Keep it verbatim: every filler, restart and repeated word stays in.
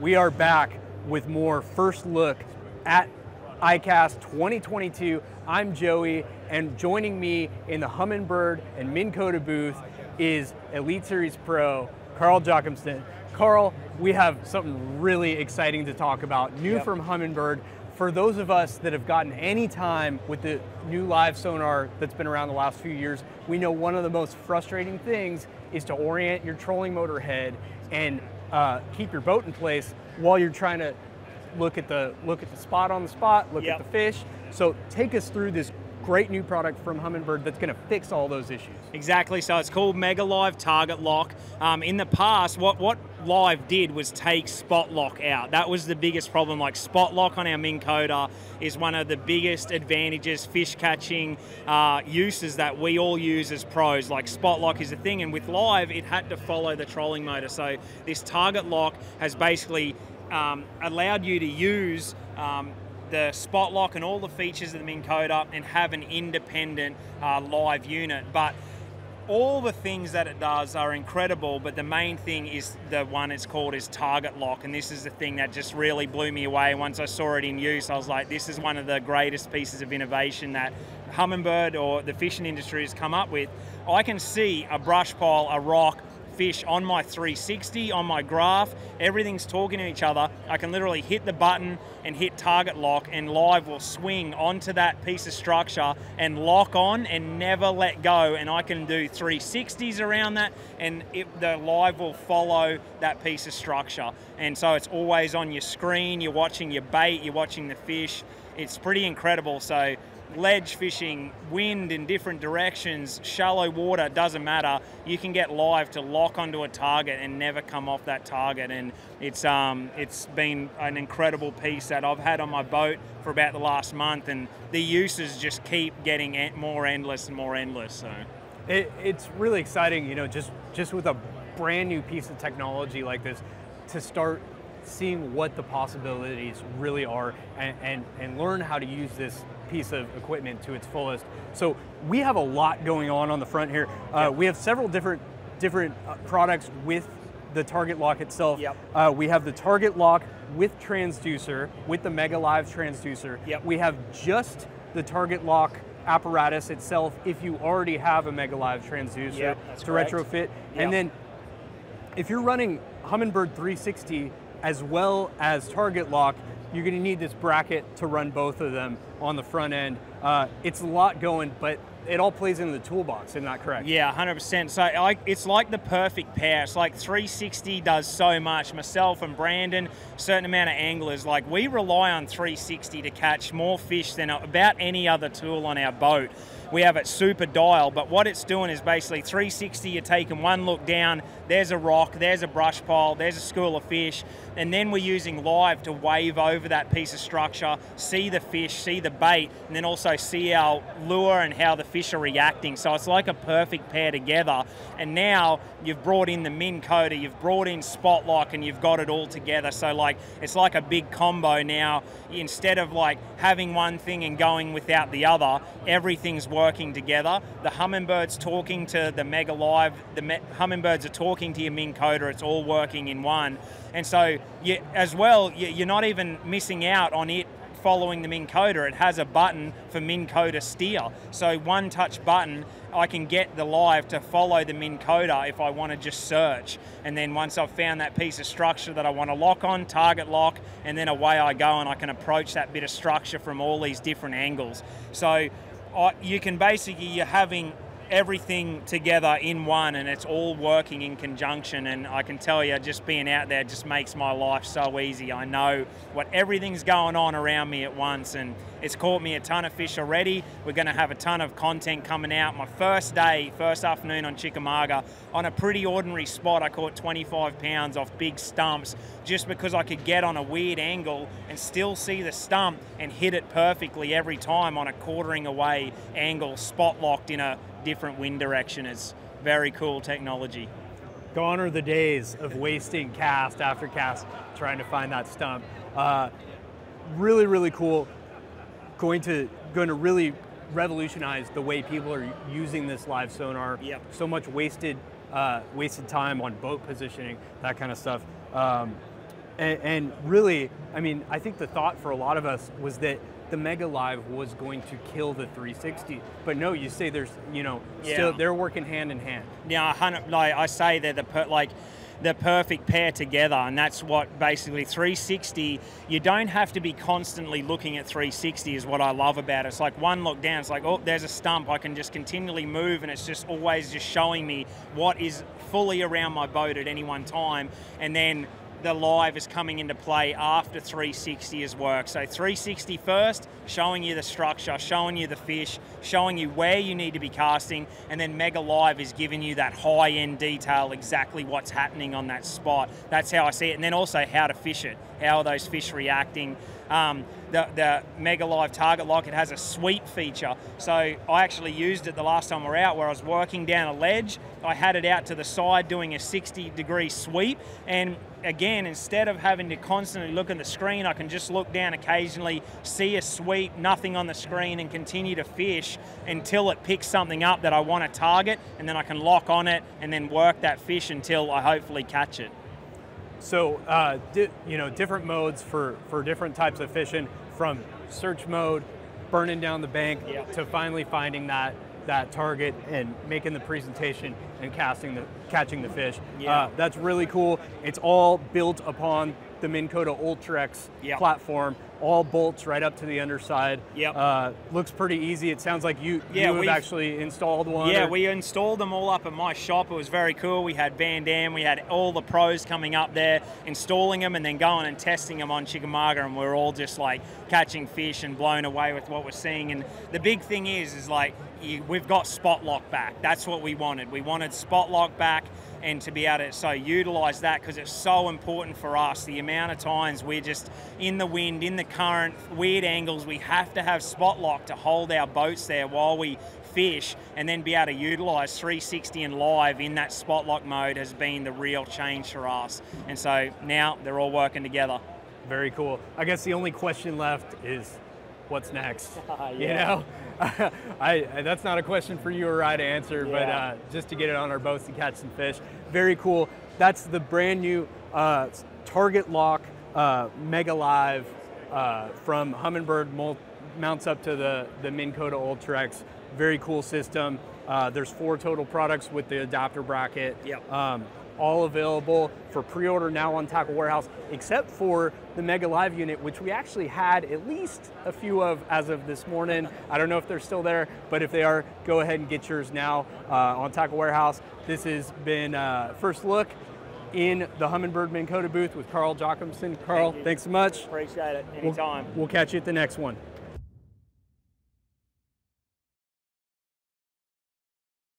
We are back with more first look at I CAST twenty twenty-two. I'm Joey, and joining me in the Humminbird and Minn Kota booth is Elite Series Pro Carl Jocumsen. Carl, we have something really exciting to talk about, new yep. from Humminbird. For those of us that have gotten any time with the new live sonar that's been around the last few years, we know one of the most frustrating things is to orient your trolling motor head and uh, keep your boat in place while you're trying to look at the look at the spot on the spot, look yep. at the fish. So take us through this great new product from Humminbird that's going to fix all those issues. Exactly. So it's called Mega Live Target Lock. Um, in the past, what what Live did was take spot lock out. That was the biggest problem. Like spot lock on our Minn Kota is one of the biggest advantages, fish catching uh, uses that we all use as pros. Like spot lock is a thing, and with Live, it had to follow the trolling motor. So this Target Lock has basically um, allowed you to use Um, the spot lock and all the features of the Minn Kota and have an independent uh, live unit. But all the things that it does are incredible, but the main thing is the one it's called is Target Lock, and this is the thing that just really blew me away. Once I saw it in use, I was like, this is one of the greatest pieces of innovation that Humminbird or the fishing industry has come up with. I can see a brush pile, a rock, fish on my three sixty, on my graph, everything's talking to each other. I can literally hit the button and hit Target Lock, and Live will swing onto that piece of structure and lock on and never let go, and I can do three sixties around that, and it, the Live will follow that piece of structure. And so it's always on your screen, you're watching your bait, you're watching the fish. It's pretty incredible. So ledge fishing, wind in different directions, shallow water, doesn't matter. You can get Live to lock onto a target and never come off that target. And it's um, it's been an incredible piece that I've had on my boat for about the last month, and the uses just keep getting more endless and more endless. So it, it's really exciting, you know, just just with a brand new piece of technology like this to start seeing what the possibilities really are, and and, and learn how to use this piece of equipment to its fullest. So we have a lot going on on the front here. Uh, yep. We have several different different uh, products with the Target Lock itself. Yep. Uh, we have the Target Lock with transducer, with the Mega Live transducer. Yep. We have just the Target Lock apparatus itself if you already have a Mega Live transducer yep, that's to correct. retrofit. Yep. And then if you're running Humminbird three sixty as well as Target Lock, you're gonna need this bracket to run both of them on the front end. Uh, it's a lot going, but it all plays into the toolbox, isn't that correct? Yeah, one hundred percent. So I, it's like the perfect pair. It's like three sixty does so much. Myself and Brandon, certain amount of anglers, like we rely on three sixty to catch more fish than about any other tool on our boat. We have it super dial, but what it's doing is basically three sixty, you're taking one look down, there's a rock, there's a brush pile, there's a school of fish, and then we're using Live to wave over that piece of structure, see the fish, see the bait, and then also see our lure and how the fish are reacting. So it's like a perfect pair together. And now you've brought in the Minn Kota, you've brought in Spot Lock, and you've got it all together. So like it's like a big combo now. Instead of like having one thing and going without the other, everything's working together. The Humminbird's talking to the Mega Live, the Me Humminbirds are talking to your Minn Kota, it's all working in one. And so you, as well, you, you're not even missing out on it following the Minn Kota. It has a button for Minn Kota steer. So one touch button, I can get the Live to follow the Minn Kota if I want to just search. And then once I've found that piece of structure that I want to lock on, Target Lock, and then away I go, and I can approach that bit of structure from all these different angles. So you can basically, you're having everything together in one, and it's all working in conjunction. And I can tell you, just being out there just makes my life so easy. I know what everything's going on around me at once, and it's caught me a ton of fish already. We're going to have a ton of content coming out. My first day, first afternoon on Chickamauga, on a pretty ordinary spot, I caught twenty-five pounds off big stumps just because I could get on a weird angle and still see the stump and hit it perfectly every time on a quartering away angle, spot locked in a different wind direction. It's very cool technology. Gone are the days of wasting cast after cast trying to find that stump. Uh, really, really cool. Going to going to really revolutionize the way people are using this live sonar. Yep. So much wasted uh, wasted time on boat positioning, that kind of stuff. Um, And, and really, I mean, I think the thought for a lot of us was that the Mega Live was going to kill the three sixty, but no, you say there's, you know, yeah. still they're working hand in hand. Yeah, like I say they're the per, like the perfect pair together, and that's what basically three sixty. You don't have to be constantly looking at three sixty, is what I love about it. It's like one look down, it's like, oh, there's a stump. I can just continually move, and it's just always just showing me what is fully around my boat at any one time, and then the live is coming into play after three sixty has worked. So three sixty first, showing you the structure, showing you the fish, showing you where you need to be casting, and then Mega Live is giving you that high-end detail, exactly what's happening on that spot. That's how I see it. And then also how to fish it. How are those fish reacting? Um, the, the Mega Live Target Lock, it has a sweep feature. So I actually used it the last time we were out, where I was working down a ledge. I had it out to the side doing a sixty degree sweep, and again, instead of having to constantly look at the screen, I can just look down occasionally, see a sweep, nothing on the screen, and continue to fish until it picks something up that I want to target, and then I can lock on it and then work that fish until I hopefully catch it. So, uh, di you know, different modes for, for different types of fishing, from search mode, burning down the bank, yep. to finally finding that that target and making the presentation and casting the catching the fish. Yeah. Uh, that's really cool. It's all built upon the Minn Kota Ultra-X yep. platform. All bolts right up to the underside. Yep. Uh, looks pretty easy. It sounds like you, yeah, you have actually installed one. Yeah, or... we installed them all up at my shop. It was very cool. We had Van Dam. We had all the pros coming up there, installing them, and then going and testing them on Chickamauga, and we're all just like catching fish and blown away with what we're seeing. And the big thing is, is like, you, we've got spot lock back. That's what we wanted. We wanted spot lock back, and to be able to so utilize that, because it's so important for us. The amount of times we're just in the wind, in the current, weird angles, we have to have spot lock to hold our boats there while we fish, and then be able to utilize three sixty and live in that spot lock mode has been the real change for us. And so now they're all working together. Very cool. I guess the only question left is, what's next? Uh, yeah. You know, I, I that's not a question for you or I to answer, yeah. but uh, just to get it on our boats to catch some fish. Very cool. That's the brand new uh, Target Lock uh, Mega Live uh, from Humminbird, mounts up to the the Minn Kota Ultra-X. Very cool system. Uh, there's four total products with the adapter bracket. Yep. Um, all available for pre-order now on Tackle Warehouse, except for the Mega Live unit, which we actually had at least a few of as of this morning. I don't know if they're still there, but if they are, go ahead and get yours now uh, on Tackle Warehouse. This has been uh, first look in the Humminbird Minn Kota booth with Carl Jocumsen. Carl, Thank thanks so much. Appreciate it. Anytime. We'll, we'll catch you at the next one.